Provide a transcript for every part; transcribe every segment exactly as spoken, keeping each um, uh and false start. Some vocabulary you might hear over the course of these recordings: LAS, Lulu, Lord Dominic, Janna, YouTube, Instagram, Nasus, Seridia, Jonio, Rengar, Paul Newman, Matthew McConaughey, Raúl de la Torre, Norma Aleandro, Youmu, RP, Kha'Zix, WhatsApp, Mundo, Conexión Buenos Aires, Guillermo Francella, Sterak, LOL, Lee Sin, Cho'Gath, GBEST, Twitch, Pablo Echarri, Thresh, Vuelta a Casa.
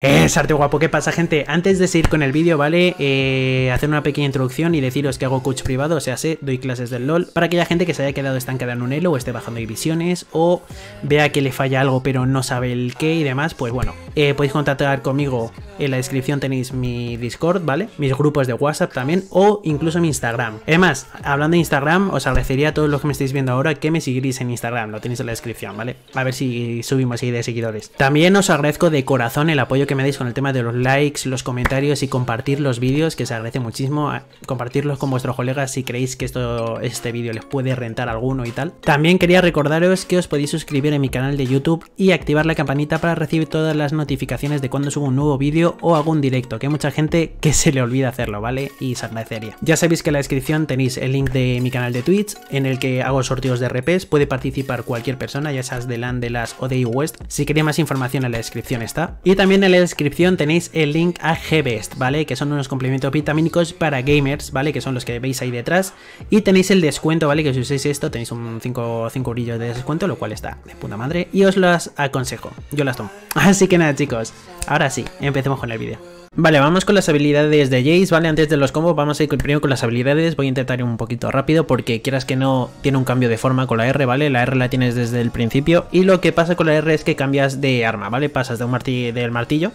Es arte guapo, ¿qué pasa, gente? Antes de seguir con el vídeo, ¿vale? Eh, hacer una pequeña introducción y deciros que hago coach privado, o sea, sé, doy clases del LOL para aquella gente que se haya quedado estancada en un elo o esté bajando divisiones o vea que le falla algo pero no sabe el qué y demás, pues bueno, eh, podéis contactar conmigo, en la descripción tenéis mi Discord, ¿vale? Mis grupos de WhatsApp también o incluso mi Instagram. Además, hablando de Instagram, os agradecería a todos los que me estáis viendo ahora que me siguierais en Instagram, lo tenéis en la descripción, ¿vale? A ver si subimos ahí de seguidores. También os agradezco de corazón el apoyo que me deis con el tema de los likes, los comentarios y compartir los vídeos, que se agradece muchísimo. Compartirlos con vuestros colegas si creéis que esto, este vídeo les puede rentar alguno y tal. También quería recordaros que os podéis suscribir en mi canal de YouTube y activar la campanita para recibir todas las notificaciones de cuando subo un nuevo vídeo o hago un directo, que hay mucha gente que se le olvida hacerlo, ¿vale? Y se agradecería. Ya sabéis que en la descripción tenéis el link de mi canal de Twitch en el que hago sorteos de R Ps, puede participar cualquier persona, ya seas de LAN, de LAS o de West. Si queréis más información, en la descripción está. Y también en la descripción tenéis el link a G B E S T, ¿vale? Que son unos complementos vitamínicos para gamers, ¿vale? Que son los que veis ahí detrás. Y tenéis el descuento, ¿vale? Que si usáis esto tenéis un cinco eurillos de descuento, lo cual está de puta madre. Y os las aconsejo, yo las tomo. Así que nada, chicos, ahora sí, empecemos con el vídeo. Vale, vamos con las habilidades de Jayce, ¿vale? Antes de los combos vamos a ir primero con las habilidades. Voy a intentar ir un poquito rápido porque quieras que no tiene un cambio de forma con la R, ¿vale? La R la tienes desde el principio y lo que pasa con la R es que cambias de arma, ¿vale? Pasas de un martillo, del martillo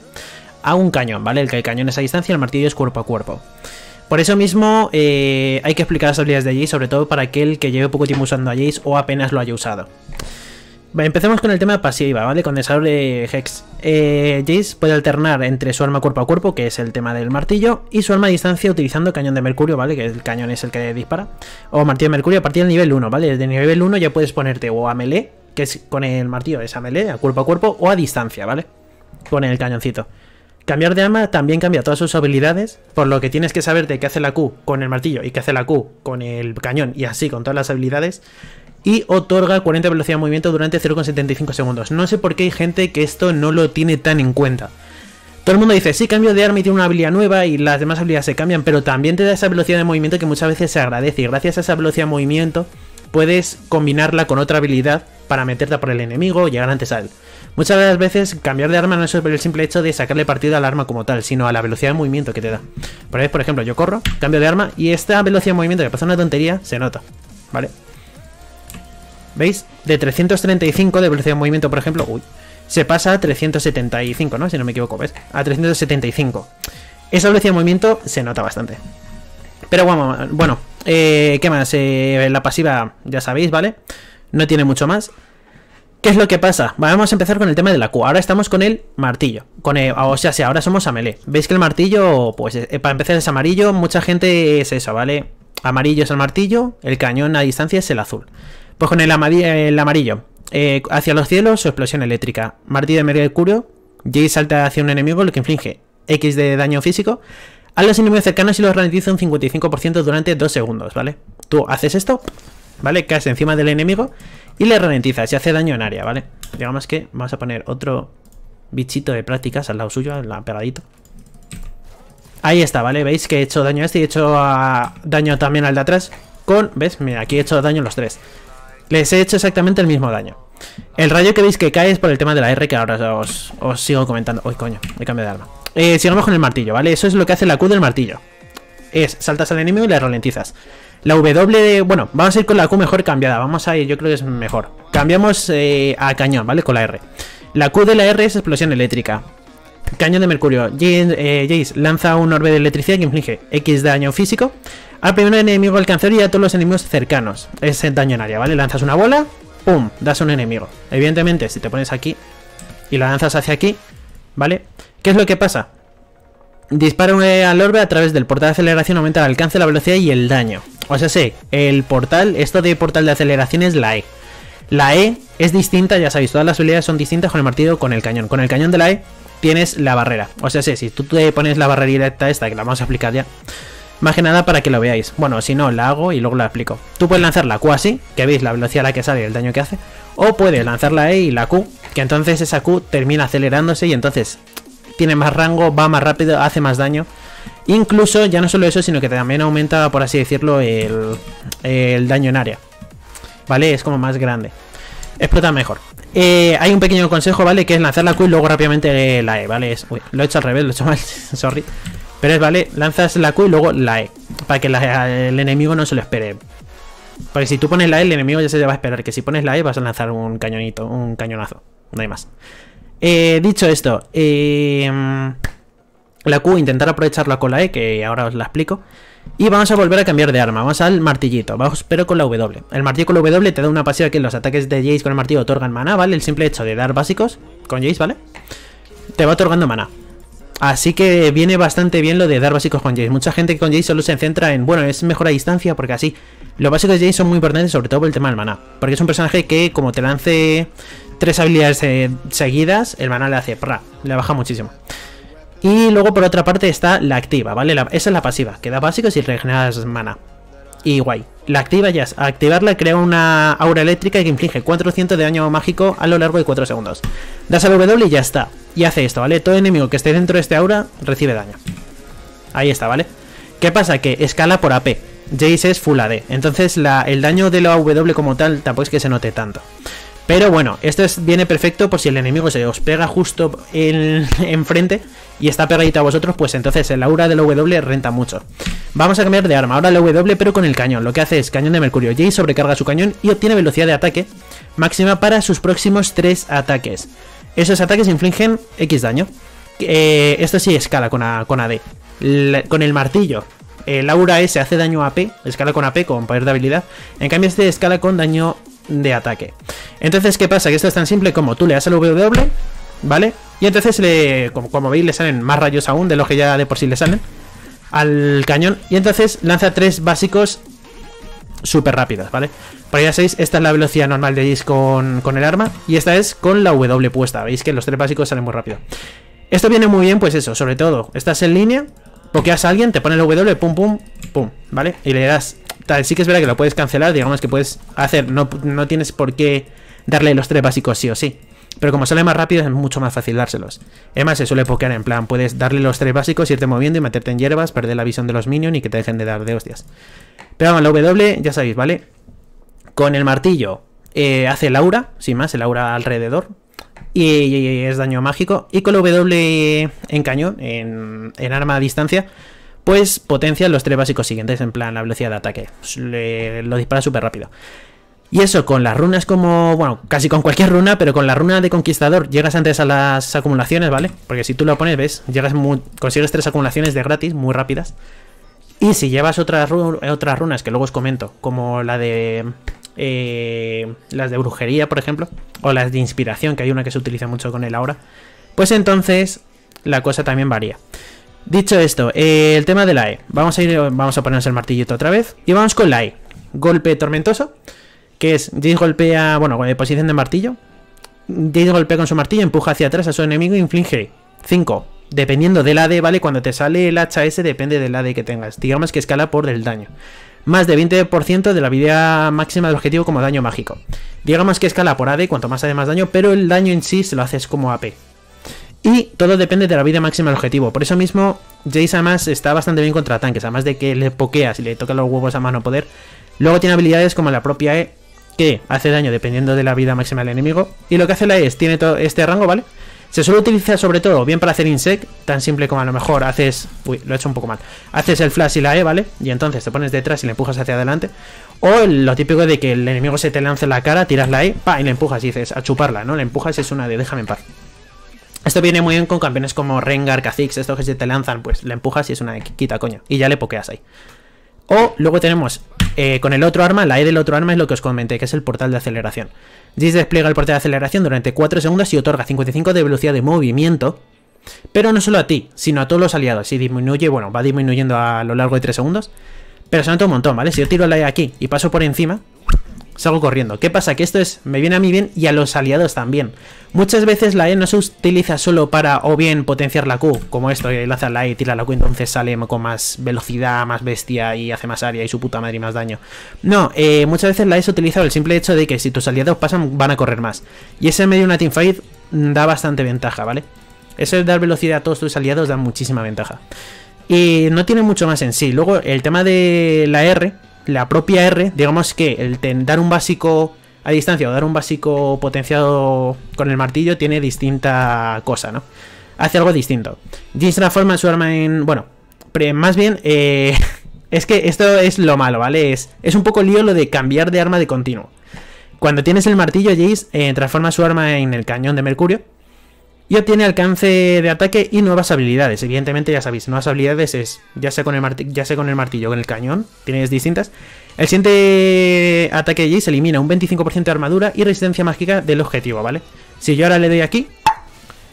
a un cañón, ¿vale? El que el cañón es a distancia, el martillo es cuerpo a cuerpo. Por eso mismo eh, hay que explicar las habilidades de Jayce, sobre todo para aquel que lleve poco tiempo usando a Jayce o apenas lo haya usado. Vale, empecemos con el tema pasiva, ¿vale? Condensador de Hex. Eh, Jayce puede alternar entre su arma cuerpo a cuerpo, que es el tema del martillo, y su arma a distancia utilizando cañón de mercurio, ¿vale? Que el cañón es el que dispara. O martillo de mercurio a partir del nivel uno, ¿vale? Desde el nivel uno ya puedes ponerte o a melee, que es con el martillo, es a melee, a cuerpo a cuerpo, o a distancia, ¿vale? Con el cañoncito. Cambiar de arma también cambia todas sus habilidades, por lo que tienes que saberte qué hace la Q con el martillo y qué hace la Q con el cañón y así con todas las habilidades. Y otorga cuarenta velocidad de movimiento durante cero coma setenta y cinco segundos. No sé por qué hay gente que esto no lo tiene tan en cuenta. Todo el mundo dice, sí, cambio de arma y tiene una habilidad nueva y las demás habilidades se cambian, pero también te da esa velocidad de movimiento que muchas veces se agradece. Y gracias a esa velocidad de movimiento puedes combinarla con otra habilidad para meterte por el enemigo o llegar antes a él. Muchas de las veces cambiar de arma no es el simple hecho de sacarle partido al arma como tal, sino a la velocidad de movimiento que te da. Por ejemplo, yo corro, cambio de arma y esta velocidad de movimiento que pasa una tontería se nota, ¿vale? ¿Veis? De trescientos treinta y cinco de velocidad de movimiento, por ejemplo, uy, se pasa a trescientos setenta y cinco, ¿no? Si no me equivoco, ¿ves? A trescientos setenta y cinco. Esa velocidad de movimiento se nota bastante. Pero bueno, bueno eh, ¿qué más? Eh, la pasiva, ya sabéis, ¿vale? No tiene mucho más. ¿Qué es lo que pasa? Vamos a empezar con el tema de la Q. Ahora estamos con el martillo. Con el, o sea, si ahora somos a melee. ¿Veis que el martillo, pues, eh, para empezar es amarillo? Mucha gente es eso, ¿vale? Amarillo es el martillo, el cañón a distancia es el azul. Pues con el amarillo, el amarillo eh, hacia los cielos su explosión eléctrica. Martillo de mercurio, Jayce salta hacia un enemigo, lo que inflige X de daño físico a los enemigos cercanos y los ralentiza un cincuenta y cinco por ciento durante dos segundos, ¿vale? Tú haces esto, ¿vale? Caes encima del enemigo y le ralentizas y hace daño en área, ¿vale? Digamos que vamos a poner otro bichito de prácticas al lado suyo, al lado pegadito. Ahí está, ¿vale? ¿Veis que he hecho daño a este y he hecho a... daño también al de atrás? Con, ¿ves? Mira, aquí he hecho daño a los tres. Les he hecho exactamente el mismo daño. El rayo que veis que cae es por el tema de la R, que ahora os, os sigo comentando. Uy, coño, he cambiado de arma. Eh, sigamos con el martillo, ¿vale? Eso es lo que hace la Q del martillo. Es, saltas al enemigo y le ralentizas. La W, bueno, vamos a ir con la Q mejor cambiada. Vamos a ir, yo creo que es mejor. Cambiamos eh, a cañón, ¿vale? Con la R. La Q de la R es explosión eléctrica. Cañón de mercurio. Jayce, eh, Jayce lanza un orbe de electricidad que inflige X daño físico al primer enemigo alcanzador y a todos los enemigos cercanos. Es el daño en área, ¿vale? Lanzas una bola, ¡pum! Das a un enemigo. Evidentemente, si te pones aquí y la lanzas hacia aquí, ¿vale? ¿Qué es lo que pasa? Dispara al orbe a través del portal de aceleración, aumenta el alcance, la velocidad y el daño. O sea, sí, el portal, esto de portal de aceleración es la E. La E es distinta, ya sabéis, todas las habilidades son distintas con el martillo o con el cañón. Con el cañón de la E tienes la barrera. O sea, sí, si tú te pones la barrera directa esta, que la vamos a aplicar ya. Más que nada para que lo veáis. Bueno, si no, la hago y luego la explico. Tú puedes lanzar la Q así, que veis la velocidad a la que sale y el daño que hace. O puedes lanzar la E y la Q, que entonces esa Q termina acelerándose y entonces tiene más rango, va más rápido, hace más daño. Incluso, ya no solo eso, sino que también aumenta, por así decirlo, el, el daño en área. ¿Vale? Es como más grande. Explota mejor. Eh, hay un pequeño consejo, ¿vale? Que es lanzar la Q y luego rápidamente la E, ¿vale? Es, uy, lo he hecho al revés, lo he hecho mal, sorry. Pero es, ¿vale? Lanzas la Q y luego la E, para que la, el enemigo no se lo espere. Porque si tú pones la E, el enemigo ya se te va a esperar. Que si pones la E vas a lanzar un cañonito, un cañonazo. No hay más. Eh, dicho esto, eh, la Q, intentar aprovecharla con la E, que ahora os la explico. Y vamos a volver a cambiar de arma, vamos al martillito, vamos, pero con la W. El martillo con la W te da una pasiva que los ataques de Jayce con el martillo otorgan maná, ¿vale? El simple hecho de dar básicos con Jayce, ¿vale? Te va otorgando maná. Así que viene bastante bien lo de dar básicos con Jayce. Mucha gente que con Jayce solo se centra en, bueno, es mejor a distancia porque así. Los básicos de Jayce son muy importantes, sobre todo por el tema del maná. Porque es un personaje que como te lance tres habilidades eh, seguidas, el maná le hace pra, le baja muchísimo. Y luego por otra parte está la activa, ¿vale? La, esa es la pasiva, que da básicos y regeneras mana. Y guay. La activa ya es, activarla crea una aura eléctrica que inflige cuatrocientos de daño mágico a lo largo de cuatro segundos. Das a W y ya está. Y hace esto, ¿vale? Todo enemigo que esté dentro de este aura recibe daño. Ahí está, ¿vale? ¿Qué pasa? Que escala por A P. Jayce es full A D. Entonces la, el daño de la W como tal tampoco es que se note tanto. Pero bueno, esto es, viene perfecto por si el enemigo se os pega justo enfrente y está pegadito a vosotros, pues entonces el aura del W renta mucho. Vamos a cambiar de arma, ahora el W pero con el cañón. Lo que hace es cañón de mercurio. Jayce sobrecarga su cañón y obtiene velocidad de ataque máxima para sus próximos tres ataques. Esos ataques infligen X daño. Eh, esto sí escala con, a, con A D. La, con el martillo. El aura S hace daño A P, escala con A P con poder de habilidad. En cambio este escala con daño de ataque. Entonces, ¿qué pasa? Que esto es tan simple como tú le das al W, ¿vale? Y entonces, le, como, como veis, le salen más rayos aún de los que ya de por sí le salen al cañón. Y entonces lanza tres básicos súper rápidos, ¿vale? Por ahí ya sabéis, esta es la velocidad normal de Jayce con, con el arma. Y esta es con la W puesta. Veis que los tres básicos salen muy rápido. Esto viene muy bien, pues eso, sobre todo, estás en línea, pokeas a alguien, te pone el W, pum, pum, pum, ¿vale? Y le das... Tal, sí que es verdad que lo puedes cancelar, digamos que puedes hacer, no, no tienes por qué darle los tres básicos sí o sí. Pero como sale más rápido es mucho más fácil dárselos. Además se suele pokear en plan, puedes darle los tres básicos, irte moviendo y meterte en hierbas, perder la visión de los minions y que te dejen de dar de hostias. Pero vamos, la W ya sabéis, ¿vale? Con el martillo eh, hace el aura, sin más, el aura alrededor. Y, y, y es daño mágico. Y con la W en cañón, en, en arma a distancia... Pues potencia los tres básicos siguientes, en plan la velocidad de ataque. Le, lo dispara súper rápido. Y eso con las runas como... Bueno, casi con cualquier runa, pero con la runa de conquistador llegas antes a las acumulaciones, ¿vale? Porque si tú lo pones, ves, llegas muy, consigues tres acumulaciones de gratis, muy rápidas. Y si llevas otras, otras runas que luego os comento, como la de... Eh, las de brujería, por ejemplo, o las de inspiración, que hay una que se utiliza mucho con él ahora, pues entonces la cosa también varía. Dicho esto, eh, el tema de la E. Vamos a ir, vamos a ponernos el martillito otra vez. Y vamos con la E. Golpe tormentoso. Que es, Jayce golpea, bueno, posición de martillo. Jayce golpea con su martillo, empuja hacia atrás a su enemigo e inflige cinco. Dependiendo del A D, ¿vale? Cuando te sale el hacha S, depende del A D que tengas. Digamos que escala por el daño. Más de veinte por ciento de la vida máxima del objetivo como daño mágico. Digamos que escala por A D, cuanto más A D más daño, pero el daño en sí se lo haces como A P. Y todo depende de la vida máxima del objetivo. Por eso mismo, Jayce además está bastante bien contra tanques. Además de que le pokeas y le toca los huevos a mano poder. Luego tiene habilidades como la propia E, que hace daño dependiendo de la vida máxima del enemigo. Y lo que hace la E es, tiene todo este rango, ¿vale? Se suele utilizar sobre todo bien para hacer insect. Tan simple como a lo mejor haces... Uy, lo he hecho un poco mal. Haces el flash y la E, ¿vale? Y entonces te pones detrás y le empujas hacia adelante. O lo típico de que el enemigo se te lance en la cara, tiras la E, pa, y le empujas y dices a chuparla, ¿no? Le empujas y es una de déjame en paz. Esto viene muy bien con campeones como Rengar, Kha'Zix, estos que se te lanzan, pues le empujas y es una quita, coño. Y ya le pokeas ahí. O luego tenemos eh, con el otro arma, la E del otro arma es lo que os comenté, que es el portal de aceleración. Jayce despliega el portal de aceleración durante cuatro segundos y otorga cincuenta y cinco de velocidad de movimiento. Pero no solo a ti, sino a todos los aliados. Y disminuye, bueno, va disminuyendo a lo largo de tres segundos. Pero se nota un montón, ¿vale? Si yo tiro la E aquí y paso por encima... Salgo corriendo. ¿Qué pasa? Que esto es, me viene a mí bien y a los aliados también. Muchas veces la E no se utiliza solo para o bien potenciar la Q, como esto, y lanza la E y tira la Q, entonces sale con más velocidad, más bestia y hace más área y su puta madre y más daño. No, eh, muchas veces la E se utiliza por el simple hecho de que si tus aliados pasan van a correr más. Y ese medio de una teamfight da bastante ventaja, ¿vale? Eso de dar velocidad a todos tus aliados da muchísima ventaja. Y no tiene mucho más en sí. Luego el tema de la R... La propia R, digamos que el dar un básico a distancia o dar un básico potenciado con el martillo tiene distinta cosa, ¿no? Hace algo distinto. Jayce transforma su arma en... Bueno, pero más bien... Eh, es que esto es lo malo, ¿vale? Es, es un poco lío lo de cambiar de arma de continuo. Cuando tienes el martillo, Jayce eh, transforma su arma en el cañón de mercurio y obtiene alcance de ataque y nuevas habilidades. Evidentemente, ya sabéis, nuevas habilidades es ya sea con el, marti ya sea con el martillo o con el cañón, tienes distintas. El siguiente ataque de Jayce elimina un veinticinco por ciento de armadura y resistencia mágica del objetivo, ¿vale? Si yo ahora le doy aquí,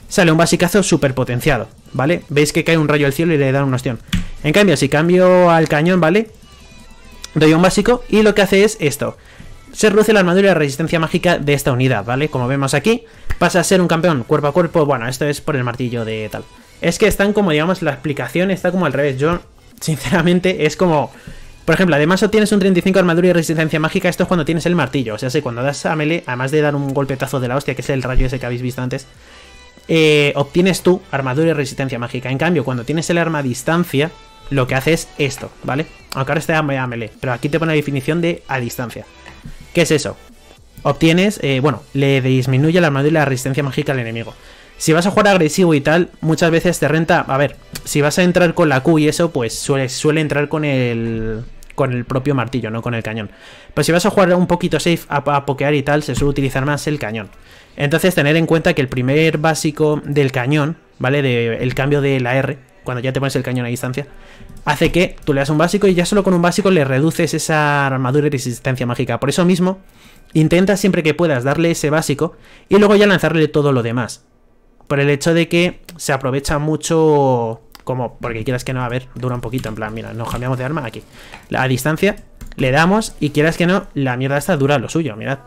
sale un basicazo super potenciado, ¿vale? Veis que cae un rayo al cielo y le da una ostión. En cambio, si cambio al cañón, ¿vale? Doy un básico y lo que hace es esto. Se reduce la armadura y la resistencia mágica de esta unidad, ¿vale? Como vemos aquí, pasa a ser un campeón cuerpo a cuerpo. Bueno, esto es por el martillo de tal. Es que están como, digamos, la explicación está como al revés. Yo, sinceramente, es como... Por ejemplo, además obtienes un treinta y cinco de armadura y resistencia mágica. Esto es cuando tienes el martillo. O sea, si cuando das a melee, además de dar un golpetazo de la hostia, que es el rayo ese que habéis visto antes, eh, obtienes tú armadura y resistencia mágica. En cambio, cuando tienes el arma a distancia, lo que hace es esto, ¿vale? Aunque ahora está a melee, pero aquí te pone la definición de a distancia. ¿Qué es eso? Obtienes, eh, bueno, le disminuye la armadura y la resistencia mágica al enemigo. Si vas a jugar agresivo y tal, muchas veces te renta, a ver, si vas a entrar con la Q y eso, pues suele, suele entrar con el con el propio martillo, no con el cañón. Pero si vas a jugar un poquito safe, a, a pokear y tal, se suele utilizar más el cañón. Entonces tener en cuenta que el primer básico del cañón, ¿vale? De, el cambio de la R, cuando ya te pones el cañón a distancia, hace que tú le das un básico y ya solo con un básico le reduces esa armadura y resistencia mágica. Por eso mismo, intenta siempre que puedas darle ese básico y luego ya lanzarle todo lo demás. Por el hecho de que se aprovecha mucho, como porque quieras que no, a ver, dura un poquito, en plan, mira, nos cambiamos de arma aquí. A distancia le damos y quieras que no, la mierda esta dura lo suyo, mirad.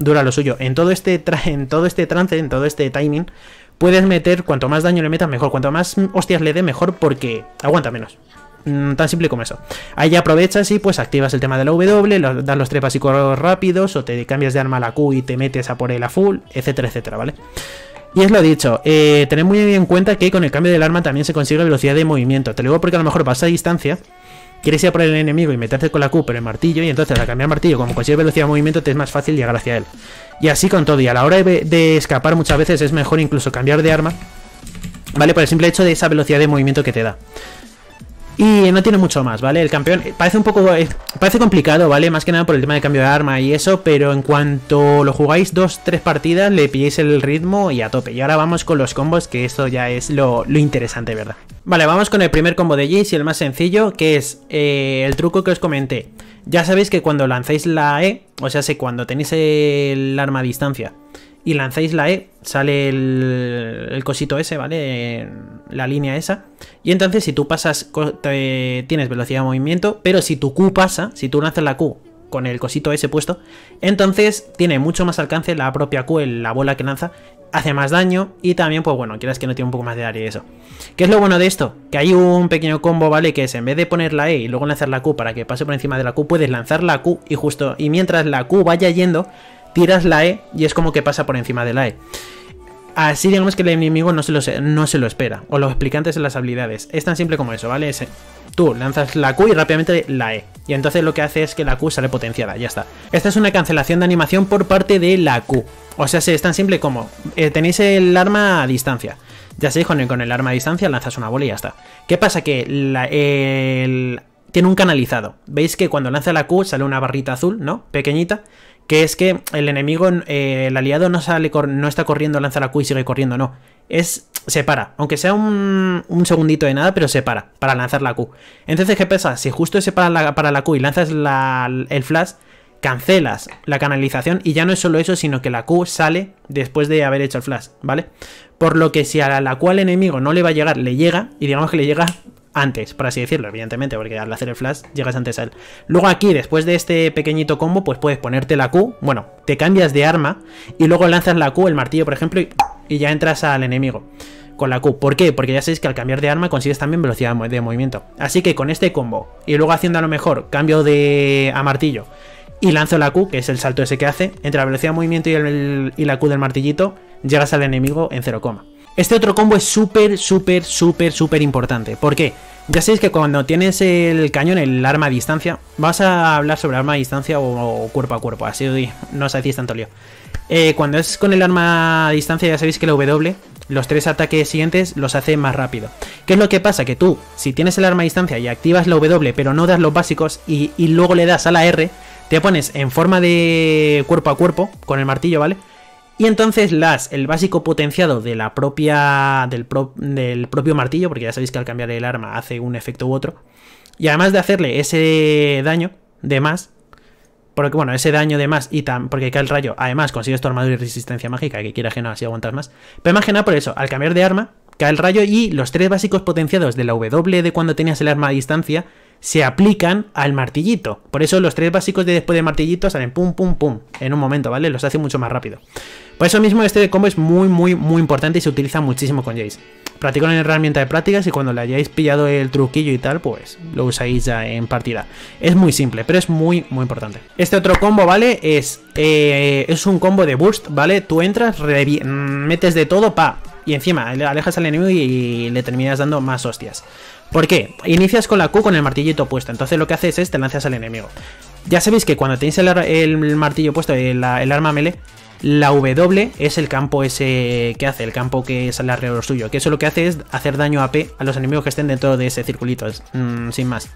Dura lo suyo. En todo este, en todo este trance, en todo este timing... Puedes meter, cuanto más daño le metas, mejor. Cuanto más hostias le dé, mejor, porque aguanta menos. Mm, tan simple como eso. Ahí aprovechas y pues activas el tema de la W, lo, das los tres básicos rápidos, o te cambias de arma a la Q y te metes a por él a full, etcétera, etcétera, ¿vale? Y es lo dicho, eh, tened muy en cuenta que con el cambio del arma también se consigue la velocidad de movimiento. Te lo digo porque a lo mejor vas a distancia, quieres ir a por el enemigo y meterte con la Q, pero el martillo, y entonces al cambiar martillo, como consigues velocidad de movimiento, te es más fácil llegar hacia él. Y así con todo, y a la hora de, de escapar muchas veces es mejor incluso cambiar de arma, ¿vale? Por el simple hecho de esa velocidad de movimiento que te da. Y no tiene mucho más, ¿vale? El campeón parece un poco... Eh, parece complicado, ¿vale? Más que nada por el tema de cambio de arma y eso, pero en cuanto lo jugáis dos, tres partidas, le pilláis el ritmo y a tope. Y ahora vamos con los combos, que esto ya es lo, lo interesante, ¿verdad? Vale, vamos con el primer combo de Jayce y el más sencillo, que es eh, el truco que os comenté. Ya sabéis que cuando lanzáis la E, o sea, si cuando tenéis el arma a distancia y lanzáis la E, sale el, el cosito ese, ¿vale? La línea esa. Y entonces si tú pasas, te, tienes velocidad de movimiento, pero si tu Q pasa, si tú lanzas la Q con el cosito ese puesto, entonces tiene mucho más alcance la propia Q, la bola que lanza, hace más daño y también, pues bueno, quieras que no, tiene un poco más de área y eso. ¿Qué es lo bueno de esto? Que hay un pequeño combo, ¿vale? Que es, en vez de poner la E y luego lanzar la Q para que pase por encima de la Q, puedes lanzar la Q y justo, y mientras la Q vaya yendo, tiras la E y es como que pasa por encima de la E. Así digamos que el enemigo no se lo, no se lo espera. O los explicantes en las habilidades. Es tan simple como eso, ¿vale? Es, tú lanzas la Q y rápidamente la E. Y entonces lo que hace es que la Q sale potenciada. Ya está. Esta es una cancelación de animación por parte de la Q. O sea, es tan simple como... Eh, tenéis el arma a distancia. Ya sabéis, con el, con el arma a distancia lanzas una bola y ya está. ¿Qué pasa? Que la, el, tiene un canalizado. ¿Veis que cuando lanza la Q sale una barrita azul, ¿no? Pequeñita. Que es que el enemigo, eh, el aliado no sale, no está corriendo, lanza la Q y sigue corriendo, no. Es, se para, aunque sea un, un segundito de nada, pero se para, para lanzar la Q. Entonces, ¿qué pasa? Si justo se para la, para la Q y lanzas la, el flash, cancelas la canalización y ya no es solo eso, sino que la Q sale después de haber hecho el flash, ¿vale? Por lo que si a la Q al enemigo no le va a llegar, le llega, y digamos que le llega... antes, por así decirlo, evidentemente, porque al hacer el flash llegas antes a él. Luego aquí, después de este pequeñito combo, pues puedes ponerte la Q, bueno, te cambias de arma y luego lanzas la Q, el martillo, por ejemplo, y, y ya entras al enemigo con la Q. ¿Por qué? Porque ya sabéis que al cambiar de arma consigues también velocidad de movimiento. Así que con este combo, y luego haciendo a lo mejor cambio de a martillo y lanzo la Q, que es el salto ese que hace, entre la velocidad de movimiento y, el, y la Q del martillito, llegas al enemigo en cero coma. Este otro combo es súper, súper, súper, súper importante. ¿Por qué? Ya sabéis que cuando tienes el cañón, el arma a distancia, vas a hablar sobre arma a distancia o, o cuerpo a cuerpo, así no os hacéis tanto lío. Eh, cuando es con el arma a distancia, ya sabéis que la W, los tres ataques siguientes, los hace más rápido. ¿Qué es lo que pasa? Que tú, si tienes el arma a distancia y activas la W, pero no das los básicos y, y luego le das a la R, te pones en forma de cuerpo a cuerpo con el martillo, ¿vale? Y entonces las, el básico potenciado de la propia, del, pro, del propio martillo, porque ya sabéis que al cambiar el arma hace un efecto u otro, y además de hacerle ese daño de más, porque bueno, ese daño de más y tan, porque cae el rayo, además consigues tu armadura y resistencia mágica, que quieras que no, así aguantas más, pero más que nada por eso, al cambiar de arma, cae el rayo y los tres básicos potenciados de la W de cuando tenías el arma a distancia se aplican al martillito. Por eso los tres básicos de después del martillito salen pum pum pum en un momento, ¿vale? Los hace mucho más rápido. Por eso mismo este combo es muy muy muy importante y se utiliza muchísimo con Jayce. Practicaron en herramienta de prácticas y cuando le hayáis pillado el truquillo y tal, pues lo usáis ya en partida. Es muy simple, pero es muy muy importante. Este otro combo, ¿vale? Es, eh, es un combo de burst, ¿vale? Tú entras, metes de todo, pa, y encima alejas al enemigo y le terminas dando más hostias. ¿Por qué? Inicias con la Q con el martillito puesto, entonces lo que haces es te lanzas al enemigo. Ya sabéis que cuando tenéis el, el martillo puesto, el, el arma melee, la W es el campo ese que hace, el campo que sale alrededor suyo, que eso lo que hace es hacer daño A P a los enemigos que estén dentro de ese circulito, mmm, sin más.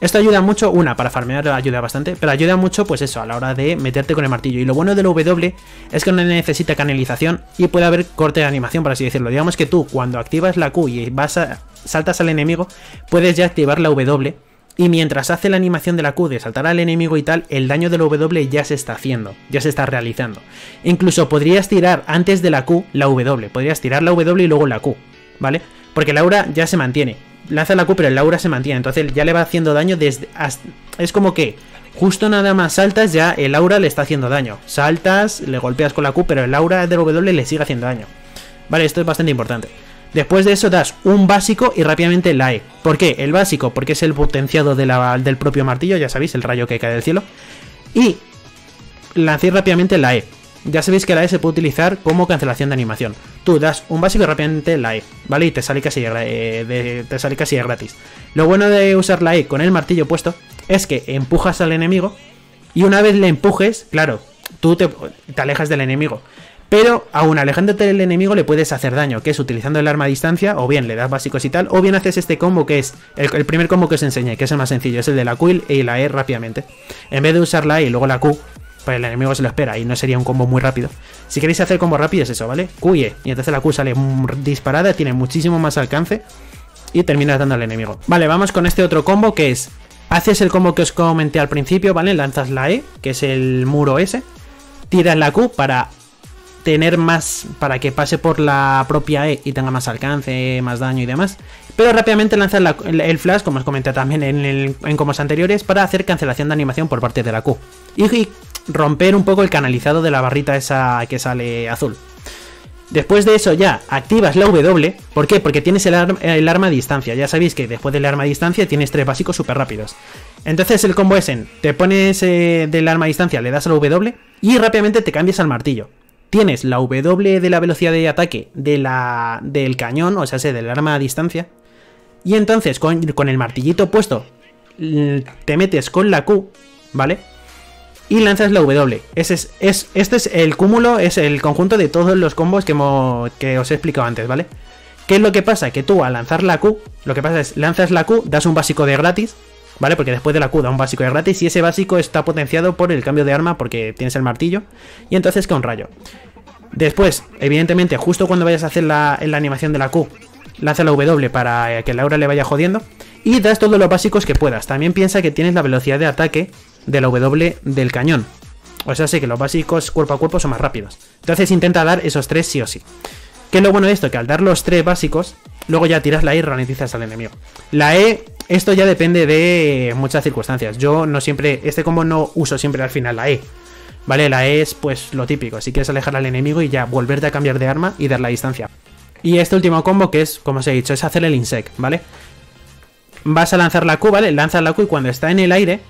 Esto ayuda mucho, una, para farmear ayuda bastante, pero ayuda mucho pues eso, a la hora de meterte con el martillo. Y lo bueno de la W es que no necesita canalización y puede haber corte de animación, por así decirlo. Digamos que tú, cuando activas la Q y vas a, saltas al enemigo, puedes ya activar la W. Y mientras hace la animación de la Q de saltar al enemigo y tal, el daño de la W ya se está haciendo, ya se está realizando. Incluso podrías tirar antes de la Q la W, podrías tirar la W y luego la Q, ¿vale? Porque el aura ya se mantiene. Lanza la Q, pero el aura se mantiene, entonces ya le va haciendo daño desde... Hasta, es como que justo nada más saltas, ya el aura le está haciendo daño. Saltas, le golpeas con la Q, pero el aura del W le sigue haciendo daño. Vale, esto es bastante importante. Después de eso das un básico y rápidamente la E. ¿Por qué? El básico, porque es el potenciado de la, del propio martillo, ya sabéis, el rayo que cae del cielo. Y lancéis rápidamente la E. Ya sabéis que la E se puede utilizar como cancelación de animación. Tú das un básico y rápidamente la E, ¿vale? Y te sale casi eh, de, te sale casi de gratis. Lo bueno de usar la E con el martillo puesto es que empujas al enemigo y una vez le empujes, claro, tú te, te alejas del enemigo. Pero aún alejándote del enemigo le puedes hacer daño, que es utilizando el arma a distancia, o bien le das básicos y tal, o bien haces este combo que es el, el primer combo que os enseñé, que es el más sencillo, es el de la Q y la E rápidamente. En vez de usar la E y luego la Q, pues el enemigo se lo espera y no sería un combo muy rápido. Si queréis hacer combo rápido es eso, ¿vale? Q y E, y entonces la Q sale disparada, tiene muchísimo más alcance y terminas dando al enemigo. Vale, vamos con este otro combo que es, haces el combo que os comenté al principio, ¿vale? Lanzas la E, que es el muro ese, tiras la Q para... tener más, para que pase por la propia E y tenga más alcance, más daño y demás. Pero rápidamente lanzas la, el, el flash, como os comenté también en, el, en combos anteriores, para hacer cancelación de animación por parte de la Q. Y, y romper un poco el canalizado de la barrita esa que sale azul. Después de eso ya activas la W. ¿Por qué? Porque tienes el, ar, el arma a distancia. Ya sabéis que después del arma a distancia tienes tres básicos súper rápidos. Entonces el combo es en, te pones eh, del arma a distancia, le das a la W y rápidamente te cambias al martillo. Tienes la W de la velocidad de ataque de la, del cañón, o sea, del arma a distancia. Y entonces, con, con el martillito puesto, te metes con la Q, ¿vale? Y lanzas la W. Ese es, es, este es el cúmulo, es el conjunto de todos los combos que, hemos, que os he explicado antes, ¿vale? ¿Qué es lo que pasa? Que tú al lanzar la Q, lo que pasa es, lanzas la Q, das un básico de gratis, ¿vale? Porque después de la Q da un básico de gratis y ese básico está potenciado por el cambio de arma porque tienes el martillo y entonces con rayo. Después, evidentemente, justo cuando vayas a hacer la, la animación de la Q, lanza la W para que la aura le vaya jodiendo y das todos los básicos que puedas. También piensa que tienes la velocidad de ataque de la W del cañón. O sea, sé que los básicos cuerpo a cuerpo son más rápidos. Entonces intenta dar esos tres sí o sí. ¿Qué es lo bueno de esto? Que al dar los tres básicos, luego ya tiras la E y ralentizas al enemigo. La E... Esto ya depende de muchas circunstancias. Yo no siempre, este combo no uso siempre al final la E, ¿vale? La E es pues lo típico, si quieres alejar al enemigo y ya volverte a cambiar de arma y dar la distancia. Y este último combo que es, como os he dicho, es hacer el insect, ¿vale? Vas a lanzar la Q, ¿vale? Lanzas la Q y cuando está en el aire,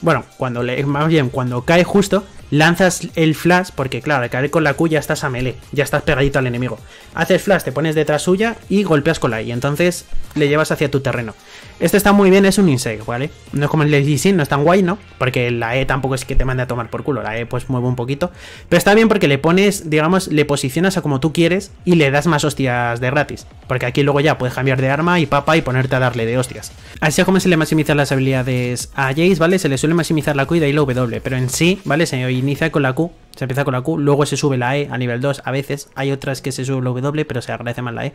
bueno, cuando le, más bien cuando cae justo, lanzas el flash, porque claro, al caer con la Q ya estás a melee, ya estás pegadito al enemigo. Haces flash, te pones detrás suya y golpeas con la I, entonces le llevas hacia tu terreno. Esto está muy bien, es un insect, ¿vale? No es como el Lee Sin, no es tan guay, ¿no? Porque la E tampoco es que te mande a tomar por culo, la E pues mueve un poquito. Pero está bien porque le pones, digamos, le posicionas a como tú quieres y le das más hostias de gratis. Porque aquí luego ya puedes cambiar de arma y papa y ponerte a darle de hostias. Así es como se le maximizan las habilidades a Jayce, ¿vale? Se le suele maximizar la Q y de ahí la W, pero en sí, ¿vale? Se inicia con la Q, se empieza con la Q, luego se sube la E a nivel dos a veces, hay otras que se sube la W, pero se agradece más la E.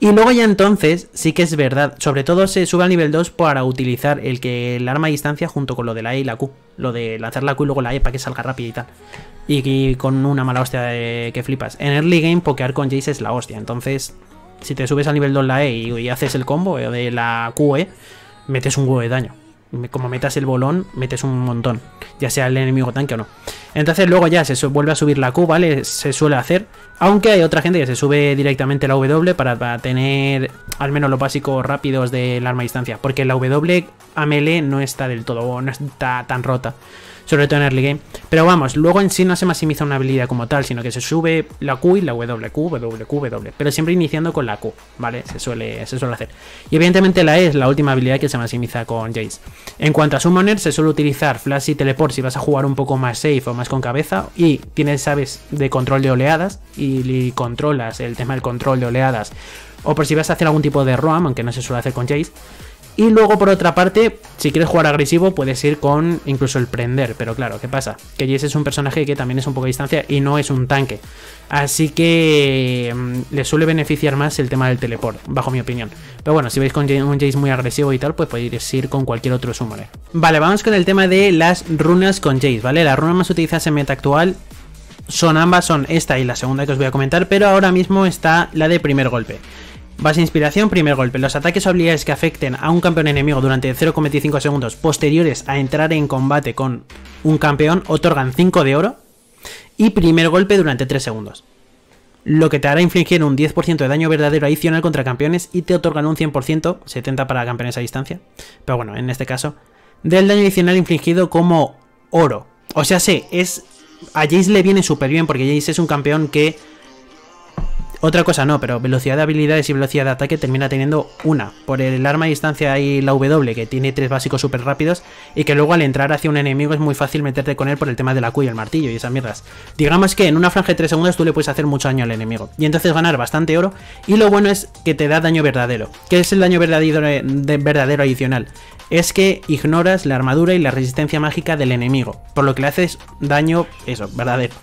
Y luego ya entonces, sí que es verdad, sobre todo se sube al nivel dos para utilizar el que el arma a distancia junto con lo de la E y la Q. Lo de lanzar la Q y luego la E para que salga rápido y tal. Y, y con una mala hostia de, que flipas. En early game, pokear con Jayce es la hostia. Entonces, si te subes al nivel dos la E y, y haces el combo de la Q E, metes un huevo de daño. Como metas el bolón, metes un montón. Ya sea el enemigo tanque o no. Entonces luego ya se vuelve a subir la Q, ¿vale? Se suele hacer. Aunque hay otra gente que se sube directamente la W para, para tener al menos los básicos rápidos del arma a distancia. Porque la W a melee no está del todo, no está tan rota. Sobre todo en early game. Pero vamos, luego en sí no se maximiza una habilidad como tal, sino que se sube la Q y la W, Q, W, Q, W. Pero siempre iniciando con la Q, ¿vale? Se suele, se suele hacer. Y evidentemente la E es la última habilidad que se maximiza con Jayce. En cuanto a Summoner, se suele utilizar Flash y Teleport si vas a jugar un poco más safe o más con cabeza. Y tienes, sabes, de control de oleadas. Y, y controlas el tema del control de oleadas. O por si vas a hacer algún tipo de roam, aunque no se suele hacer con Jayce. Y luego por otra parte, si quieres jugar agresivo puedes ir con incluso el prender, pero claro, ¿qué pasa? Que Jayce es un personaje que también es un poco de distancia y no es un tanque, así que le suele beneficiar más el tema del teleport, bajo mi opinión. Pero bueno, si veis con un Jayce muy agresivo y tal, pues podéis ir con cualquier otro summoner. Vale, vamos con el tema de las runas con Jayce, ¿vale? Las runas más utilizadas en meta actual son ambas, son esta y la segunda que os voy a comentar, pero ahora mismo está la de primer golpe. Base inspiración, primer golpe. Los ataques o habilidades que afecten a un campeón enemigo durante cero coma veinticinco segundos posteriores a entrar en combate con un campeón otorgan cinco de oro. Y primer golpe durante tres segundos. Lo que te hará infligir un diez por ciento de daño verdadero adicional contra campeones y te otorgan un cien por ciento, setenta por ciento para campeones a distancia. Pero bueno, en este caso, del daño adicional infligido como oro. O sea, sí, es, a Jayce le viene súper bien porque Jayce es un campeón que... Otra cosa no, pero velocidad de habilidades y velocidad de ataque termina teniendo una. Por el arma a distancia y la W, que tiene tres básicos súper rápidos. Y que luego al entrar hacia un enemigo es muy fácil meterte con él por el tema de la Q y el martillo y esas mierdas. Digamos que en una franja de tres segundos tú le puedes hacer mucho daño al enemigo. Y entonces ganar bastante oro. Y lo bueno es que te da daño verdadero. ¿Qué es el daño verdadero, de verdadero adicional? Es que ignoras la armadura y la resistencia mágica del enemigo. Por lo que le haces daño, eso, verdadero.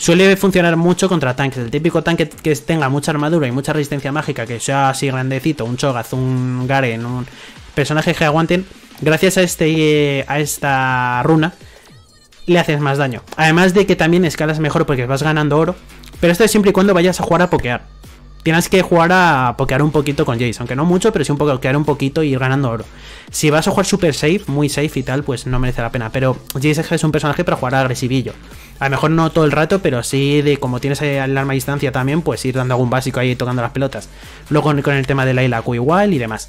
Suele funcionar mucho contra tanques, el típico tanque que tenga mucha armadura y mucha resistencia mágica, que sea así grandecito, un Cho'Gath, un Garen, un personaje que aguanten, gracias a, este, a esta runa le haces más daño. Además de que también escalas mejor porque vas ganando oro, pero esto es siempre y cuando vayas a jugar a pokear. Tienes que jugar a pokear un poquito con Jayce, aunque no mucho, pero sí un poco pokear un poquito y ir ganando oro. Si vas a jugar super safe, muy safe y tal, pues no merece la pena. Pero Jayce es un personaje para jugar agresivillo. A lo mejor no todo el rato, pero sí de como tienes el arma a distancia también, pues ir dando algún básico ahí tocando las pelotas. Luego con el tema de la I, la Q igual y demás.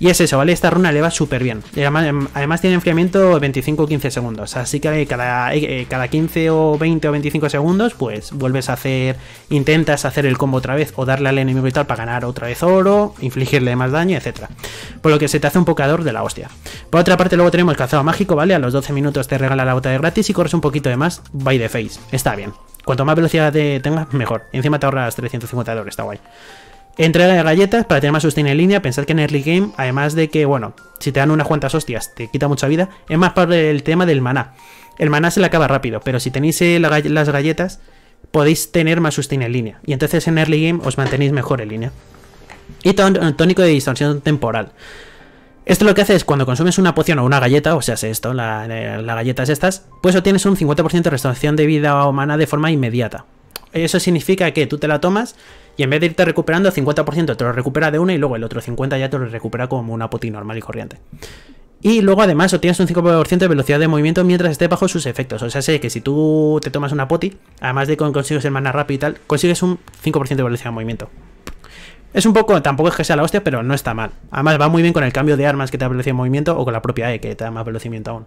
Y es eso, ¿vale? Esta runa le va súper bien. Además, además tiene enfriamiento veinticinco a quince segundos. Así que cada, cada quince o veinte o veinticinco segundos, pues vuelves a hacer... Intentas hacer el combo otra vez o darle al enemigo y tal para ganar otra vez oro, infligirle más daño, etcétera. Por lo que se te hace un pokeador de la hostia. Por otra parte, luego tenemos Cazado Mágico, ¿vale? A los doce minutos te regala la bota de gratis y corres un poquito de más by the face. Está bien. Cuanto más velocidad te tengas, mejor. Encima te ahorras trescientos cincuenta de oro, está guay. Entrega de galletas para tener más sustain en línea. Pensad que en early game, además de que, bueno, si te dan unas cuantas hostias, te quita mucha vida. Es más para el tema del maná. El maná se le acaba rápido, pero si tenéis las galletas, podéis tener más sustain en línea. Y entonces en early game os mantenéis mejor en línea. Y tónico de distorsión temporal. Esto lo que hace es cuando consumes una poción o una galleta, o sea, es esto, las la, la galletas estas, pues obtienes un cincuenta por ciento de restauración de vida o maná de forma inmediata. Eso significa que tú te la tomas y en vez de irte recuperando, cincuenta por ciento te lo recupera de una y luego el otro cincuenta por ciento ya te lo recupera como una poti normal y corriente. Y luego además obtienes un cinco por ciento de velocidad de movimiento mientras esté bajo sus efectos. O sea, sé que si tú te tomas una poti, además de que consigues el mana rápido y tal, consigues un cinco por ciento de velocidad de movimiento. Es un poco, tampoco es que sea la hostia, pero no está mal. Además va muy bien con el cambio de armas que te da velocidad de movimiento o con la propia E que te da más velocidad aún.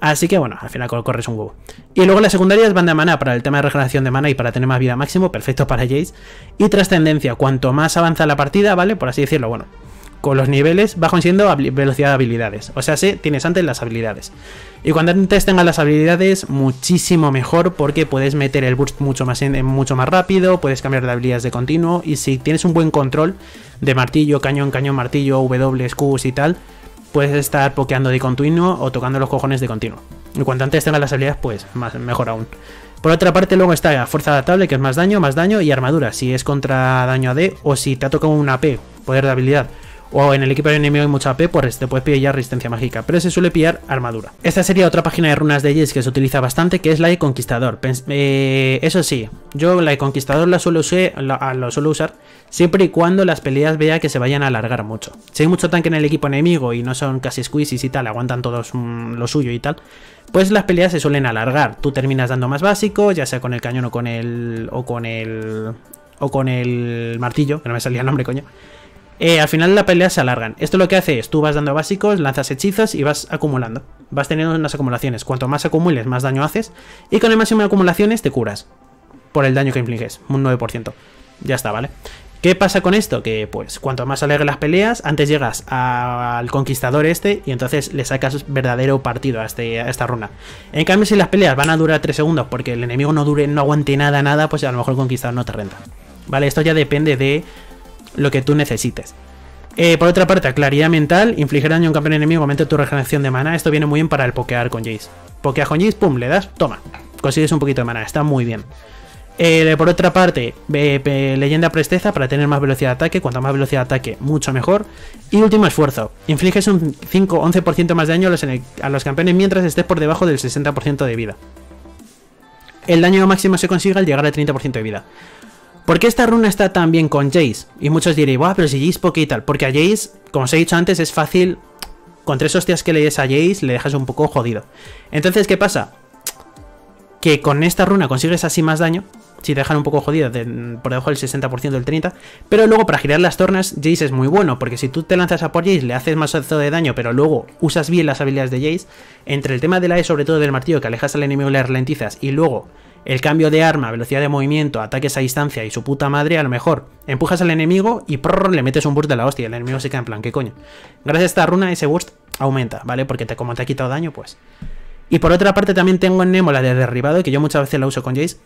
Así que bueno, al final corres un huevo. Y luego las secundarias van de maná para el tema de regeneración de maná y para tener más vida máximo, perfecto para Jayce. Y trascendencia, cuanto más avanza la partida, ¿vale? Por así decirlo, bueno, con los niveles vas consiguiendo velocidad de habilidades. O sea, sí, tienes antes las habilidades. Y cuando antes tengas las habilidades, muchísimo mejor, porque puedes meter el burst mucho más, en, mucho más rápido, puedes cambiar de habilidades de continuo. Y si tienes un buen control de martillo, cañón, cañón, martillo, W, Qs y tal, puedes estar pokeando de continuo o tocando los cojones de continuo. Y cuanto antes tengas las habilidades, pues más, mejor aún. Por otra parte, luego está la fuerza adaptable, que es más daño, más daño y armadura. Si es contra daño A D o si te ha tocado un A P, poder de habilidad, o en el equipo de enemigo hay mucha A P, pues te puedes pillar resistencia mágica, pero se suele pillar armadura. Esta sería otra página de runas de Jayce que se utiliza bastante, que es la de Conquistador. Pens eh, eso sí, yo la de Conquistador la suelo, usé, la, la suelo usar siempre y cuando las peleas vea que se vayan a alargar mucho. Si hay mucho tanque en el equipo enemigo y no son casi squeezes y tal, aguantan todos mm, lo suyo y tal, pues las peleas se suelen alargar. Tú terminas dando más básico, ya sea con el cañón o con el... o con el... o con el martillo, que no me salía el nombre, coño. Eh, al final las peleas se alargan. Esto lo que hace es, tú vas dando básicos, lanzas hechizos y vas acumulando. Vas teniendo unas acumulaciones. Cuanto más acumules, más daño haces. Y con el máximo de acumulaciones te curas por el daño que infliges, un nueve por ciento. Ya está, ¿vale? ¿Qué pasa con esto? Que pues cuanto más alargan las peleas, antes llegas a, al conquistador este, y entonces le sacas verdadero partido a, este, a esta runa. En cambio, si las peleas van a durar tres segundos porque el enemigo no dure, no aguante nada, nada, pues a lo mejor el conquistador no te renta. Vale, esto ya depende de lo que tú necesites. Eh, por otra parte, claridad mental, infligir daño a un campeón enemigo, aumenta tu regeneración de mana. Esto viene muy bien para el pokear con Jayce. Pokea con Jayce, pum, le das, toma, consigues un poquito de mana, está muy bien. Eh, por otra parte, eh, eh, leyenda presteza para tener más velocidad de ataque. Cuanto más velocidad de ataque, mucho mejor. Y último esfuerzo, infliges un cinco once por ciento más daño a los, a los campeones mientras estés por debajo del sesenta por ciento de vida. El daño máximo se consigue al llegar al treinta por ciento de vida. ¿Por qué esta runa está tan bien con Jayce? Y muchos diréis, ¡buah, pero si Jayce poke y tal! Porque a Jayce, como os he dicho antes, es fácil. Con tres hostias que le des a Jayce, le dejas un poco jodido. Entonces, ¿qué pasa? Que con esta runa consigues así más daño, si te dejan un poco jodido, de, por debajo del sesenta por ciento del treinta por ciento. Pero luego, para girar las tornas, Jayce es muy bueno, porque si tú te lanzas a por Jayce, le haces más mazo de daño, pero luego usas bien las habilidades de Jayce. Entre el tema de la E, sobre todo del martillo, que alejas al enemigo y le ralentizas, y luego el cambio de arma, velocidad de movimiento, ataques a distancia y su puta madre, a lo mejor empujas al enemigo y prrr, le metes un burst de la hostia y el enemigo se queda en plan, ¿qué coño? Gracias a esta runa ese burst aumenta, ¿vale? Porque te, como te ha quitado daño, pues. Y por otra parte también tengo en Nemo la de derribado, que yo muchas veces la uso con Jayce,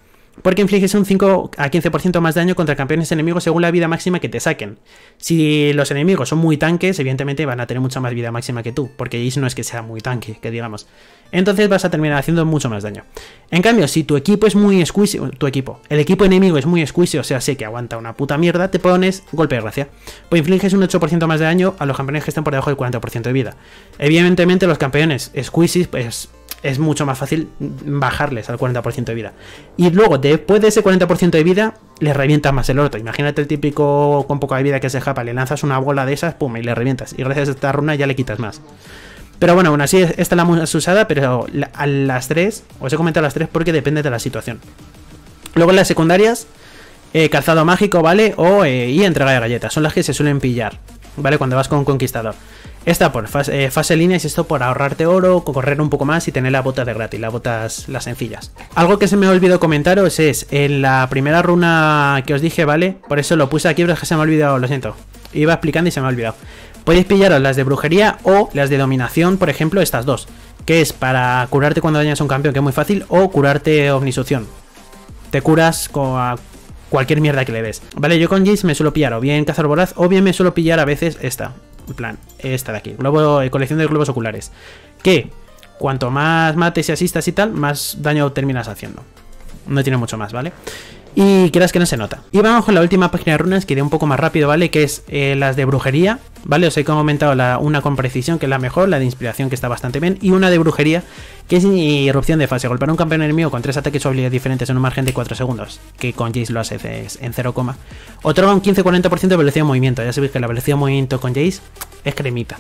porque infliges un cinco a quince por ciento más daño contra campeones enemigos según la vida máxima que te saquen. Si los enemigos son muy tanques, evidentemente van a tener mucha más vida máxima que tú, porque Jayce no es que sea muy tanque, que digamos. Entonces vas a terminar haciendo mucho más daño. En cambio, si tu equipo es muy squishy, tu equipo, el equipo enemigo es muy squishy, o sea, sé que aguanta una puta mierda, te pones golpe de gracia. Pues infliges un ocho por ciento más de daño a los campeones que están por debajo del cuarenta por ciento de vida. Evidentemente los campeones squishy, pues es mucho más fácil bajarles al cuarenta por ciento de vida. Y luego, después de ese cuarenta por ciento de vida, les revientas más el orto. Imagínate el típico con poca vida que se escapa, le lanzas una bola de esas, pum, y le revientas. Y gracias a esta runa ya le quitas más. Pero bueno, aún así, esta la más usada, pero a las tres, os he comentado las tres porque depende de la situación. Luego en las secundarias, eh, calzado mágico, ¿vale? O, eh, y entrega de galletas, son las que se suelen pillar, ¿vale? Cuando vas con un conquistador. Esta por fase, eh, fase línea, es esto por ahorrarte oro, correr un poco más y tener las botas de gratis, las botas las sencillas. Algo que se me olvidó comentaros es, en la primera runa que os dije, ¿vale? Por eso lo puse aquí, pero es que se me ha olvidado, lo siento. Iba explicando y se me ha olvidado. Podéis pillaros las de brujería o las de dominación, por ejemplo, estas dos. Que es para curarte cuando dañas a un campeón, que es muy fácil, o curarte omnisucción. Te curas con a cualquier mierda que le des. Vale, yo con Jayce me suelo pillar o bien cazador voraz, o bien me suelo pillar a veces esta. En plan, esta de aquí, globo, colección de globos oculares. Que cuanto más mates y asistas y tal, más daño terminas haciendo. No tiene mucho más, ¿vale? Y quieras que no se nota. Y vamos con la última página de runas, que iré un poco más rápido, ¿vale? Que es eh, las de brujería, ¿vale? Os he comentado la, una con precisión, que es la mejor, la de inspiración, que está bastante bien, y una de brujería, que es irrupción de fase. Golpear a un campeón enemigo con tres ataques o habilidades diferentes en un margen de cuatro segundos, que con Jayce lo hace en cero coma. Otorga un quince cuarenta por ciento de velocidad de movimiento. Ya sabéis que la velocidad de movimiento con Jayce es cremita.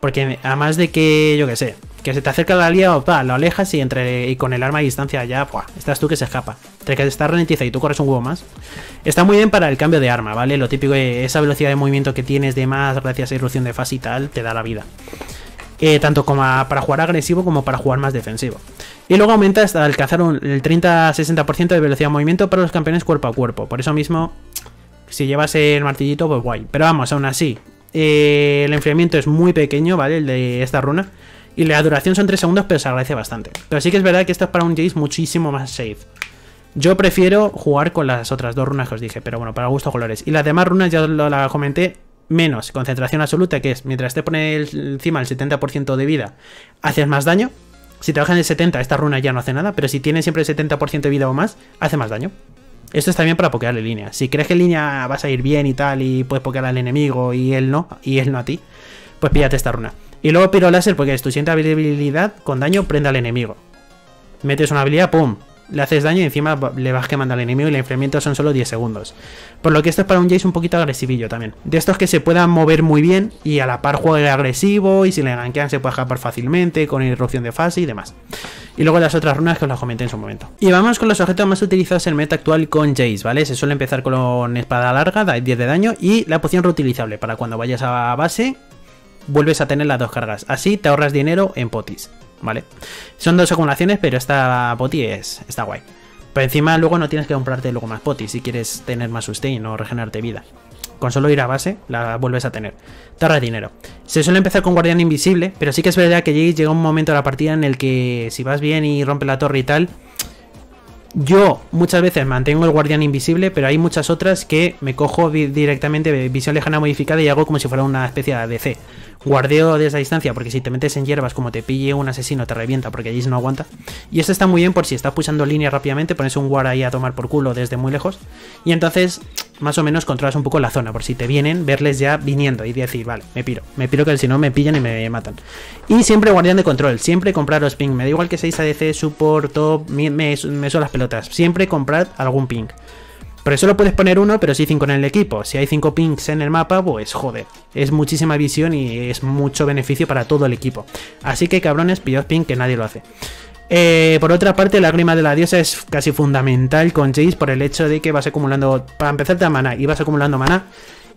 Porque además de que, yo que sé, que se te acerca la lía o tal, lo alejas y, entre, y con el arma a distancia ya, ¡buah!, estás tú que se escapa. Entre que está ralentizado y tú corres un huevo más. Está muy bien para el cambio de arma, ¿vale? Lo típico es esa velocidad de movimiento que tienes de más gracias a irrupción de fase y tal, te da la vida. eh, tanto como a, para jugar agresivo como para jugar más defensivo. Y luego aumenta hasta alcanzar un, el treinta a sesenta por ciento de velocidad de movimiento para los campeones cuerpo a cuerpo. Por eso mismo, si llevas el martillito, pues guay. Pero vamos, aún así, eh, el enfriamiento es muy pequeño, ¿vale? El de esta runa. Y la duración son tres segundos, pero se agradece bastante. Pero sí que es verdad que esto es para un Jayce muchísimo más safe. Yo prefiero jugar con las otras dos runas que os dije, pero bueno, para gusto colores. Y las demás runas ya las comenté, menos concentración absoluta, que es mientras te pone encima el setenta por ciento de vida, haces más daño. Si te bajan el setenta por ciento, esta runa ya no hace nada, pero si tienes siempre el setenta por ciento de vida o más, hace más daño. Esto está bien para pokear en línea. Si crees que en línea vas a ir bien y tal, y puedes pokear al enemigo y él no, y él no a ti, pues píllate esta runa. Y luego piro láser, porque es tu siguiente habilidad, con daño prende al enemigo. Metes una habilidad, pum, le haces daño y encima le vas quemando al enemigo, y el enfriamiento son solo diez segundos. Por lo que esto es para un Jayce un poquito agresivillo también. De estos que se puedan mover muy bien y a la par juegue agresivo, y si le gankean se puede escapar fácilmente con irrupción de fase y demás. Y luego las otras runas que os las comenté en su momento. Y vamos con los objetos más utilizados en el meta actual con Jayce, ¿vale? Se suele empezar con espada larga, da diez de daño, y la poción reutilizable para cuando vayas a base vuelves a tener las dos cargas. Así te ahorras dinero en potis, ¿vale? Son dos acumulaciones, pero esta poti es, está guay. Pero encima luego no tienes que comprarte luego más potis si quieres tener más sustain o regenerarte vida. Con solo ir a base la vuelves a tener. Te ahorras dinero. Se suele empezar con guardián invisible, pero sí que es verdad que Jayce llega un momento de la partida en el que si vas bien y rompes la torre y tal... Yo muchas veces mantengo el guardián invisible, pero hay muchas otras que me cojo directamente visión lejana modificada y hago como si fuera una especie de A D C. Guardeo desde la distancia, porque si te metes en hierbas, como te pille un asesino, te revienta, porque Jayce no aguanta. Y esto está muy bien por si estás pulsando líneas rápidamente, pones un guard ahí a tomar por culo desde muy lejos. Y entonces, más o menos, controlas un poco la zona, por si te vienen, verles ya viniendo y decir, vale, me piro. Me piro que si no me pillan y me matan. Y siempre guardián de control, siempre compraros ping. Me da igual que seáis A D C, support, top, me, me, me son las pelotas. Siempre comprad algún ping. Por eso lo puedes poner uno, pero si cinco en el equipo. Si hay cinco pings en el mapa, pues joder, es muchísima visión y es mucho beneficio para todo el equipo. Así que cabrones, pillad ping, que nadie lo hace. Eh, por otra parte, la lágrima de la diosa es casi fundamental con Jayce, por el hecho de que vas acumulando, para empezar te da maná y vas acumulando maná.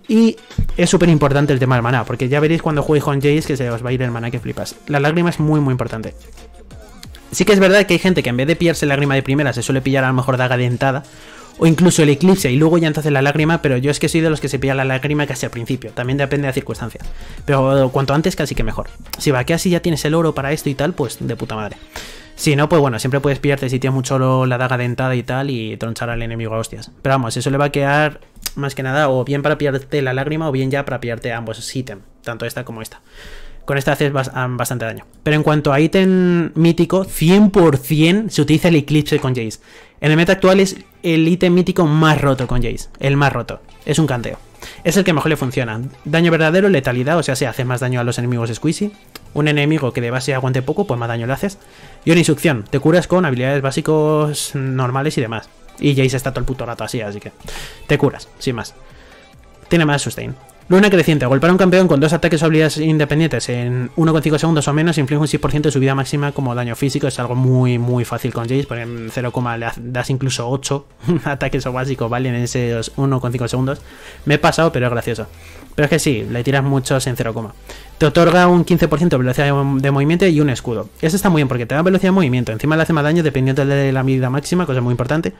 Y es súper importante el tema del maná, porque ya veréis cuando juguéis con Jayce que se os va a ir el maná que flipas. La lágrima es muy muy importante. Sí que es verdad que hay gente que en vez de pillarse la lágrima de primera se suele pillar a lo mejor daga dentada o incluso el eclipse y luego ya entonces la lágrima, pero yo es que soy de los que se pilla la lágrima casi al principio, también depende de la circunstancia, pero cuanto antes casi que mejor. Si va que así ya tienes el oro para esto y tal, pues de puta madre. Si no, pues bueno, siempre puedes pillarte si tienes mucho oro la daga dentada y tal y tronchar al enemigo a hostias. Pero vamos, eso le va a quedar más que nada o bien para pillarte la lágrima o bien ya para pillarte ambos ítems, tanto esta como esta. Con esta haces bastante daño. Pero en cuanto a ítem mítico, cien por ciento se utiliza el eclipse con Jayce. En el meta actual es el ítem mítico más roto con Jayce. El más roto. Es un canteo. Es el que mejor le funciona. Daño verdadero, letalidad, o sea, se hace más daño a los enemigos squeezy. Un enemigo que de base aguante poco, pues más daño le haces. Y una instrucción. Te curas con habilidades básicos normales y demás. Y Jayce está todo el puto rato así, así que te curas, sin más. Tiene más sustain. Luna creciente. Golpear a un campeón con dos ataques o habilidades independientes en uno coma cinco segundos o menos inflige un seis por ciento de su vida máxima como daño físico. Es algo muy muy fácil con Jayce, porque en cero, le das incluso ocho ataques o básicos, ¿vale? En esos uno coma cinco segundos. Me he pasado, pero es gracioso. Pero es que sí, le tiras muchos en cero, te otorga un quince por ciento de velocidad de movimiento y un escudo. Esto está muy bien porque te da velocidad de movimiento, encima le hace más daño dependiendo de la vida máxima, cosa muy importante.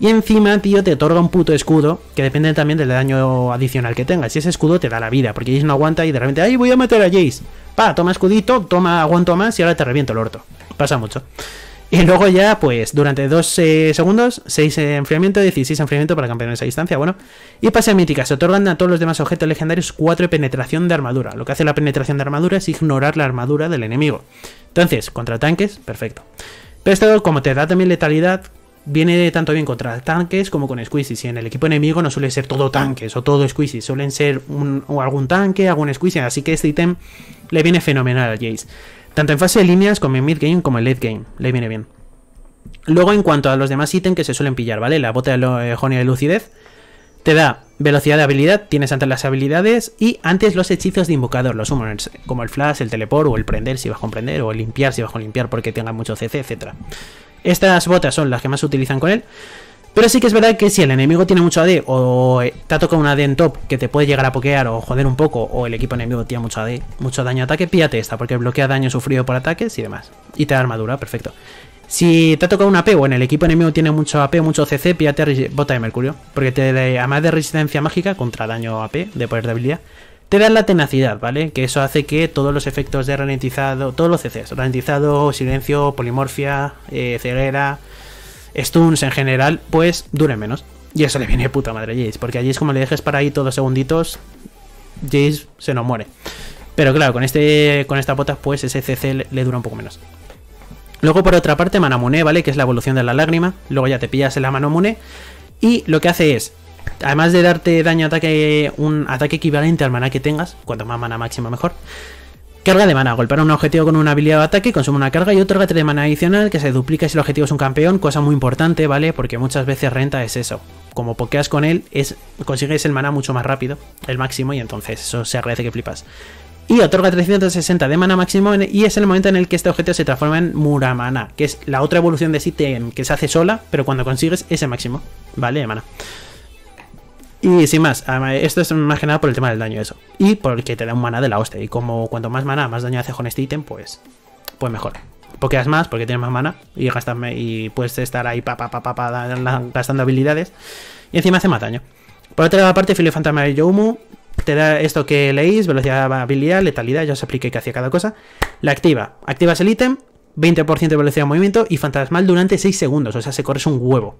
Y encima, tío, te otorga un puto escudo que depende también del daño adicional que tengas. Y ese escudo te da la vida, porque Jayce no aguanta y de repente, ¡ay, voy a matar a Jayce! Pa, toma escudito, toma, aguanto más y ahora te reviento el orto. Pasa mucho. Y luego ya, pues, durante dos segundos, seis enfriamiento, dieciséis enfriamiento para campeones a distancia, bueno. Y pases míticas, se otorgan a todos los demás objetos legendarios cuatro de penetración de armadura. Lo que hace la penetración de armadura es ignorar la armadura del enemigo. Entonces, contra tanques, perfecto. Pero esto, como te da también letalidad, viene tanto bien contra tanques como con squeezies. Y en el equipo enemigo no suele ser todo tanques o todo squeezies, suelen ser un, o algún tanque, algún squeezie. Así que este ítem le viene fenomenal a Jayce, tanto en fase de líneas como en mid game como en late game, le viene bien. Luego en cuanto a los demás ítems que se suelen pillar, ¿vale? La bota de Jonio de lucidez te da velocidad de habilidad, tienes antes las habilidades y antes los hechizos de invocador, los summoners, como el flash, el teleport o el prender si vas con prender o el limpiar si vas con limpiar porque tenga mucho C C, etcétera. Estas botas son las que más se utilizan con él, Pero sí que es verdad que si el enemigo tiene mucho A D o te ha tocado una A D en top que te puede llegar a pokear o joder un poco, o el equipo enemigo tiene mucho A D, mucho daño a ataque, píllate esta porque bloquea daño sufrido por ataques y demás. Y te da armadura, perfecto. Si te ha tocado un A P o en el equipo enemigo tiene mucho A P, mucho C C, píllate bota de mercurio. Porque te da, además de resistencia mágica contra daño A P, de poder de habilidad, te da la tenacidad, ¿vale? Que eso hace que todos los efectos de ralentizado, todos los C Cs, ralentizado, silencio, polimorfia, eh, ceguera, stuns en general, pues duren menos. Y eso le viene de puta madre a Jayce, porque a Jayce como le dejes para ahí todos los segunditos, Jayce se nos muere. Pero claro, con este con esta bota pues ese C C le, le dura un poco menos. Luego por otra parte Manamune, ¿vale? Que es la evolución de la lágrima, luego ya te pillas en la Manamune y lo que hace es, además de darte daño ataque, un ataque equivalente al maná que tengas, cuanto más maná máximo mejor. Carga de maná, golpear a un objetivo con una habilidad de ataque, consume una carga y otorga tres de maná adicional que se duplica si el objetivo es un campeón, cosa muy importante, ¿vale? Porque muchas veces renta es eso. Como pokeas con él, es, consigues el maná mucho más rápido, el máximo, y entonces eso se agradece que flipas. Y otorga trescientos sesenta de mana máximo y es el momento en el que este objeto se transforma en Muramana, que es la otra evolución de ítem que se hace sola, pero cuando consigues ese máximo, ¿vale? De mana. Y sin más, esto es más que nada por el tema del daño eso. Y porque te da un maná de la hostia. Y como cuanto más maná, más daño haces con este ítem, pues, pues mejor. Pokeas más porque tienes más maná y gastas, y puedes estar ahí pa, pa, pa, pa, pa, gastando habilidades. Y encima hace más daño. Por otra parte, Filo Fantasma de Youmu te da esto que leéis, velocidad, habilidad, letalidad, ya os expliqué que hacía cada cosa. La activa. Activas el ítem, veinte por ciento de velocidad de movimiento y fantasmal durante seis segundos, o sea, se corres un huevo.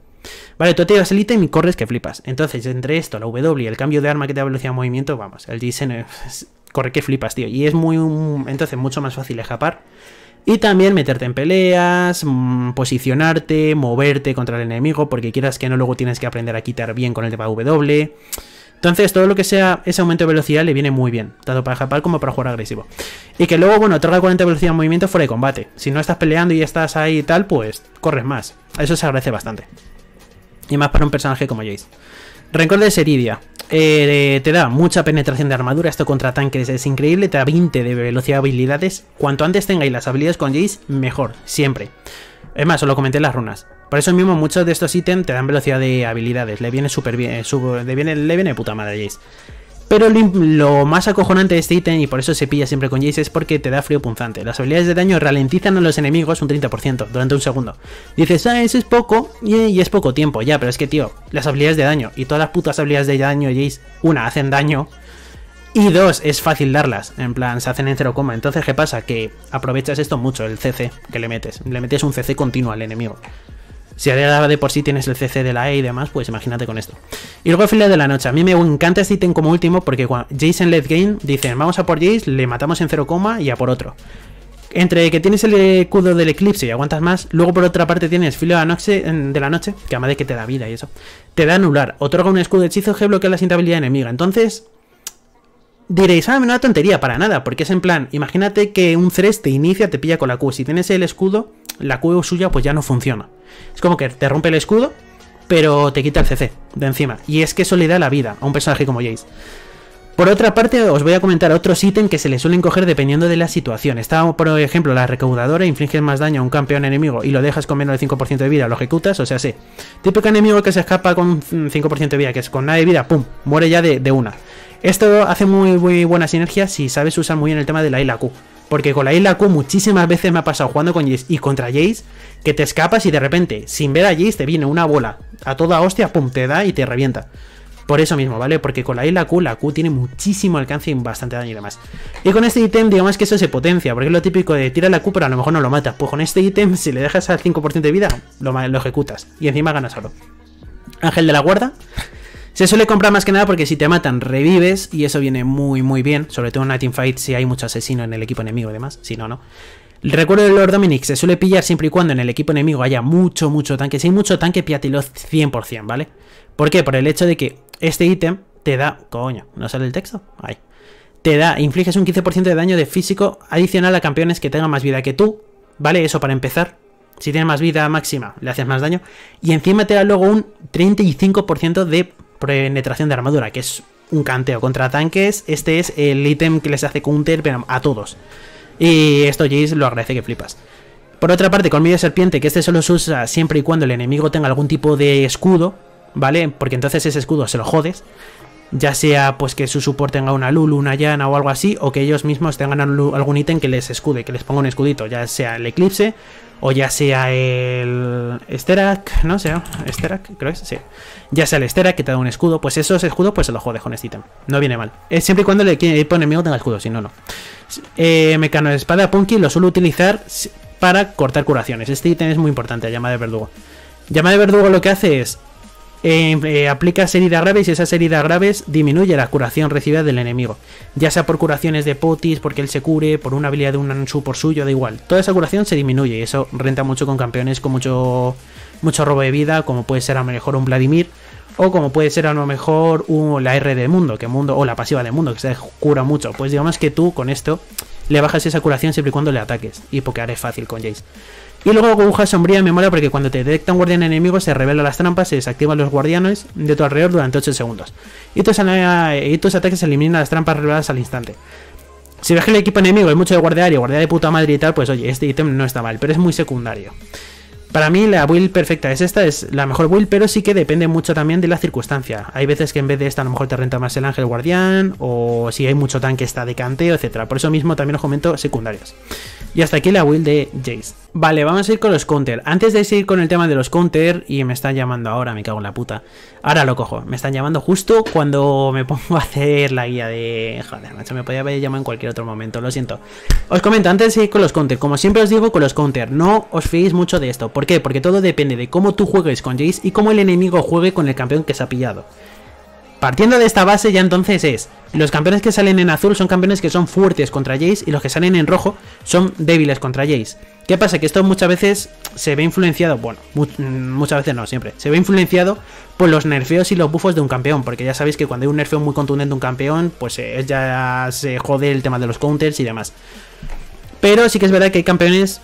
Vale, tú activas el ítem y corres que flipas. Entonces, entre esto, la W y el cambio de arma que te da velocidad de movimiento, vamos, el diseño es, corre que flipas, tío. Y es muy, entonces, mucho más fácil escapar. Y también meterte en peleas, posicionarte, moverte contra el enemigo, porque quieras que no, luego tienes que aprender a quitar bien con el tema W. Entonces, todo lo que sea ese aumento de velocidad le viene muy bien, tanto para escapar como para jugar agresivo. Y que luego, bueno, otorga cuarenta de velocidad de movimiento fuera de combate. Si no estás peleando y estás ahí y tal, pues corres más. Eso se agradece bastante. Y más para un personaje como Jayce. Rencor de Seridia. Eh, te da mucha penetración de armadura. Esto contra tanques es increíble. Te da veinte de velocidad de habilidades. Cuanto antes tengáis las habilidades con Jayce, mejor. Siempre. Es más, os lo comenté en las runas. Por eso mismo muchos de estos ítems te dan velocidad de habilidades. Le viene súper bien, sub, le, viene, le viene puta madre a Jayce. Pero lo, lo más acojonante de este ítem, y por eso se pilla siempre con Jayce, es porque te da frío punzante. Las habilidades de daño ralentizan a los enemigos un treinta por ciento durante un segundo. Dices, ah, eso es poco, y, y es poco tiempo, ya, pero es que, tío, las habilidades de daño, y todas las putas habilidades de daño de Jayce, una, hacen daño, y dos, es fácil darlas, en plan, se hacen en cero coma. Entonces, ¿qué pasa? Que aprovechas esto mucho, el C C que le metes. Le metes un C C continuo al enemigo. Si ahora de por sí tienes el C C de la E y demás, pues imagínate con esto. Y luego Filo de la Noche. A mí me encanta este ítem como último porque cuando Jayce en late game dicen vamos a por Jayce, le matamos en cero, y a por otro. Entre que tienes el escudo del eclipse y aguantas más, luego por otra parte tienes Filo de la Noche, de la noche que además de que te da vida y eso. Te da anular, otorga un escudo de hechizo que bloquea la sintabilidad enemiga. Entonces diréis, ah, menuda tontería, para nada, porque es en plan, imagínate que un Thresh te inicia, te pilla con la Q. Si tienes el escudo, la Q suya pues ya no funciona. Es como que te rompe el escudo, pero te quita el C C de encima. Y es que eso le da la vida a un personaje como Jayce. Por otra parte, os voy a comentar otros ítems que se le suelen coger dependiendo de la situación. Está, por ejemplo, la recaudadora, infliges más daño a un campeón enemigo y lo dejas con menos del cinco por ciento de vida, lo ejecutas, o sea, sí. Típico enemigo que se escapa con cinco por ciento de vida, que es con nada de vida, pum, muere ya de, de una. Esto hace muy, muy buena sinergia si sabes usar muy bien el tema de la I y la Q. Porque con la I y la Q muchísimas veces me ha pasado jugando con Jayce y contra Jayce, que te escapas y de repente, sin ver a Jayce, te viene una bola a toda hostia, pum, te da y te revienta. Por eso mismo, ¿vale? Porque con la I y la Q, la Q tiene muchísimo alcance y bastante daño y demás. Y con este ítem, digamos que eso se potencia, porque es lo típico de tira la Q, pero a lo mejor no lo matas. Pues con este ítem, si le dejas al cinco por ciento de vida, lo, lo ejecutas. Y encima ganas oro. Ángel de la Guarda. Se suele comprar más que nada porque si te matan revives y eso viene muy muy bien, sobre todo en una teamfight si hay mucho asesino en el equipo enemigo y demás, si no, no. El recuerdo de Lord Dominic se suele pillar siempre y cuando en el equipo enemigo haya mucho mucho tanque. Si hay mucho tanque, píllatelo cien por ciento, ¿vale? ¿Por qué? Por el hecho de que este ítem te da... Coño, ¿no sale el texto? Ahí. Te da, infliges un quince por ciento de daño de físico adicional a campeones que tengan más vida que tú, ¿vale? Eso para empezar. Si tienes más vida máxima, le haces más daño. Y encima te da luego un treinta y cinco por ciento de penetración de armadura, que es un canteo contra tanques. Este es el ítem que les hace counter a todos. Y esto Jayce lo agradece que flipas. Por otra parte, colmillo de serpiente, que este solo se usa siempre y cuando el enemigo tenga algún tipo de escudo, ¿vale? Porque entonces ese escudo se lo jodes. Ya sea pues que su support tenga una Lulu, una Janna o algo así, o que ellos mismos tengan algún ítem que les escude, que les ponga un escudito, ya sea el Eclipse o ya sea el Sterak, no sé, Sterak, creo que es, sí. Ya sea el Sterak que te da un escudo, pues esos escudos pues se los jodes con este ítem, no viene mal. Es siempre y cuando el enemigo tenga escudo, si no, no. Eh, Mecano de espada Punky lo suelo utilizar para cortar curaciones. Este ítem es muy importante, llama de verdugo. Llama de verdugo lo que hace es... Eh, eh, aplicas heridas graves y esas heridas graves disminuye la curación recibida del enemigo, ya sea por curaciones de potis, porque él se cure, por una habilidad de un support suyo, da igual, toda esa curación se disminuye y eso renta mucho con campeones con mucho mucho robo de vida, como puede ser a lo mejor un Vladimir, o como puede ser a lo mejor un, la R de Mundo, que Mundo o la pasiva de Mundo, que se cura mucho. Pues digamos que tú con esto le bajas esa curación siempre y cuando le ataques, y pokear es fácil con Jayce. Y luego aguja sombría me mola porque cuando te detecta un guardián enemigo se revelan las trampas, se desactivan los guardianes de tu alrededor durante ocho segundos. Y tus, y tus ataques eliminan las trampas reveladas al instante. Si ves que el equipo enemigo es mucho de guardiario, guardia de puta madre y tal, pues oye, este ítem no está mal, pero es muy secundario. Para mí la build perfecta es esta, es la mejor build, pero sí que depende mucho también de la circunstancia. Hay veces que en vez de esta a lo mejor te renta más el ángel guardián, o si hay mucho tanque está de canteo, etcétera. Por eso mismo también os comento secundarias. Y hasta aquí la build de Jayce. Vale, vamos a ir con los counter. Antes de seguir con el tema de los counter, y me están llamando ahora, me cago en la puta. Ahora lo cojo, me están llamando justo cuando me pongo a hacer la guía de... Joder, macho, me podía haber llamado en cualquier otro momento, lo siento. Os comento, antes de seguir con los counter, como siempre os digo con los counter, no os fiéis mucho de esto. ¿Por qué? Porque todo depende de cómo tú juegues con Jayce y cómo el enemigo juegue con el campeón que se ha pillado. Partiendo de esta base ya entonces es, los campeones que salen en azul son campeones que son fuertes contra Jayce y los que salen en rojo son débiles contra Jayce. ¿Qué pasa? Que esto muchas veces se ve influenciado, bueno, mu muchas veces no, siempre, se ve influenciado por los nerfeos y los buffos de un campeón, porque ya sabéis que cuando hay un nerfeo muy contundente de un campeón, pues eh, ya se jode el tema de los counters y demás. Pero sí que es verdad que hay campeones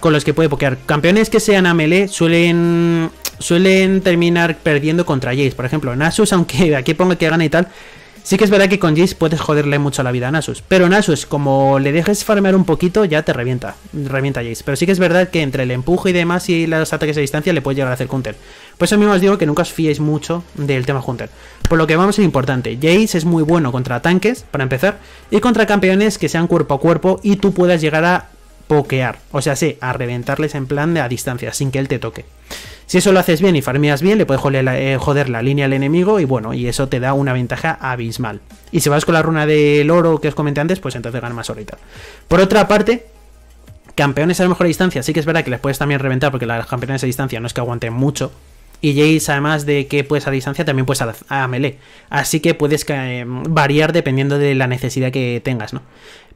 con los que puede pokear. Campeones que sean a melee suelen... Suelen terminar perdiendo contra Jayce. Por ejemplo, Nasus, aunque aquí ponga que gana y tal, sí que es verdad que con Jayce puedes joderle mucho la vida a Nasus. Pero Nasus, como le dejes farmear un poquito, ya te revienta. Revienta Jayce. Pero sí que es verdad que entre el empuje y demás y los ataques a distancia le puedes llegar a hacer counter. Por eso mismo os digo que nunca os fiéis mucho del tema counter. Por lo que vamos a lo importante. Jayce es muy bueno contra tanques, para empezar, y contra campeones que sean cuerpo a cuerpo y tú puedas llegar a pokear. O sea, sí, a reventarles en plan de a distancia, sin que él te toque. Si eso lo haces bien y farmeas bien, le puedes joder la, eh, joder la línea al enemigo y bueno, y eso te da una ventaja abismal. Y si vas con la runa del oro que os comenté antes, pues entonces ganas más oro y tal. Por otra parte, campeones a lo mejor a distancia, sí que es verdad que les puedes también reventar porque las campeones a distancia no es que aguanten mucho. Y Jayce, además de que puedes a distancia, también puedes a, a melee. Así que puedes eh, variar dependiendo de la necesidad que tengas, ¿no?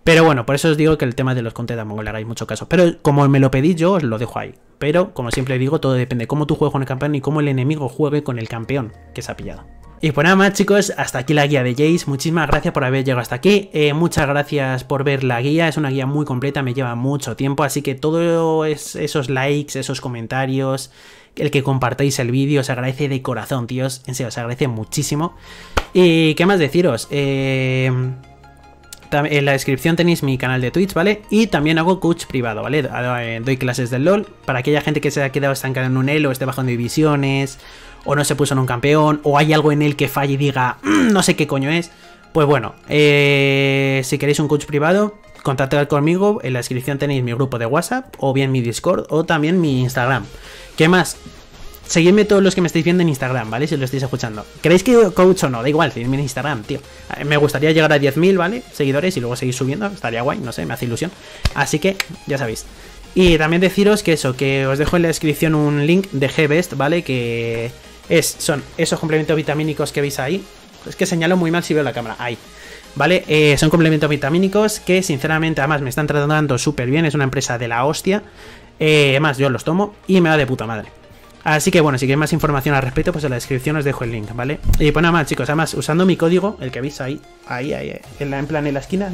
Pero bueno, por eso os digo que el tema de los contes tampoco le hagáis mucho caso. Pero como me lo pedís yo, os lo dejo ahí. Pero, como siempre digo, todo depende de cómo tú juegues con el campeón y cómo el enemigo juegue con el campeón que se ha pillado. Y pues nada más, chicos, hasta aquí la guía de Jayce. Muchísimas gracias por haber llegado hasta aquí. Eh, muchas gracias por ver la guía. Es una guía muy completa, me lleva mucho tiempo. Así que todos es, esos likes, esos comentarios, el que compartáis el vídeo, os agradece de corazón, tíos. En serio, os agradece muchísimo. Y qué más deciros. Eh... En la descripción tenéis mi canal de Twitch, ¿vale? Y también hago coach privado, ¿vale? Doy clases del LOL para aquella gente que se ha quedado estancada en un elo, esté bajando divisiones, o no se puso en un campeón, o hay algo en él que falle y diga, mmm, no sé qué coño es. Pues bueno, eh, si queréis un coach privado, contactad conmigo. En la descripción tenéis mi grupo de WhatsApp, o bien mi Discord, o también mi Instagram. ¿Qué más? Seguidme todos los que me estáis viendo en Instagram, ¿vale? Si lo estáis escuchando. ¿Queréis que coach o no? Da igual, seguidme en Instagram, tío. Me gustaría llegar a diez mil, ¿vale? Seguidores y luego seguir subiendo. Estaría guay, no sé, me hace ilusión. Así que, ya sabéis. Y también deciros que eso, que os dejo en la descripción un link de G BEST, ¿vale? Que es, son esos complementos vitamínicos que veis ahí. Es que señalo muy mal si veo la cámara. Ahí. ¿Vale? Eh, son complementos vitamínicos que, sinceramente, además me están tratando súper bien. Es una empresa de la hostia. Eh, además, yo los tomo y me va de puta madre. Así que bueno, si queréis más información al respecto, pues en la descripción os dejo el link, ¿vale? Y pues nada más, chicos, además, usando mi código, el que veis ahí, ahí, ahí, en, la, en plan en la esquina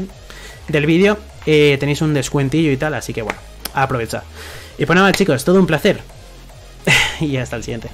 del vídeo, eh, tenéis un descuentillo y tal, así que bueno, aprovechad. Y pues nada más, chicos, todo un placer. Y hasta el siguiente.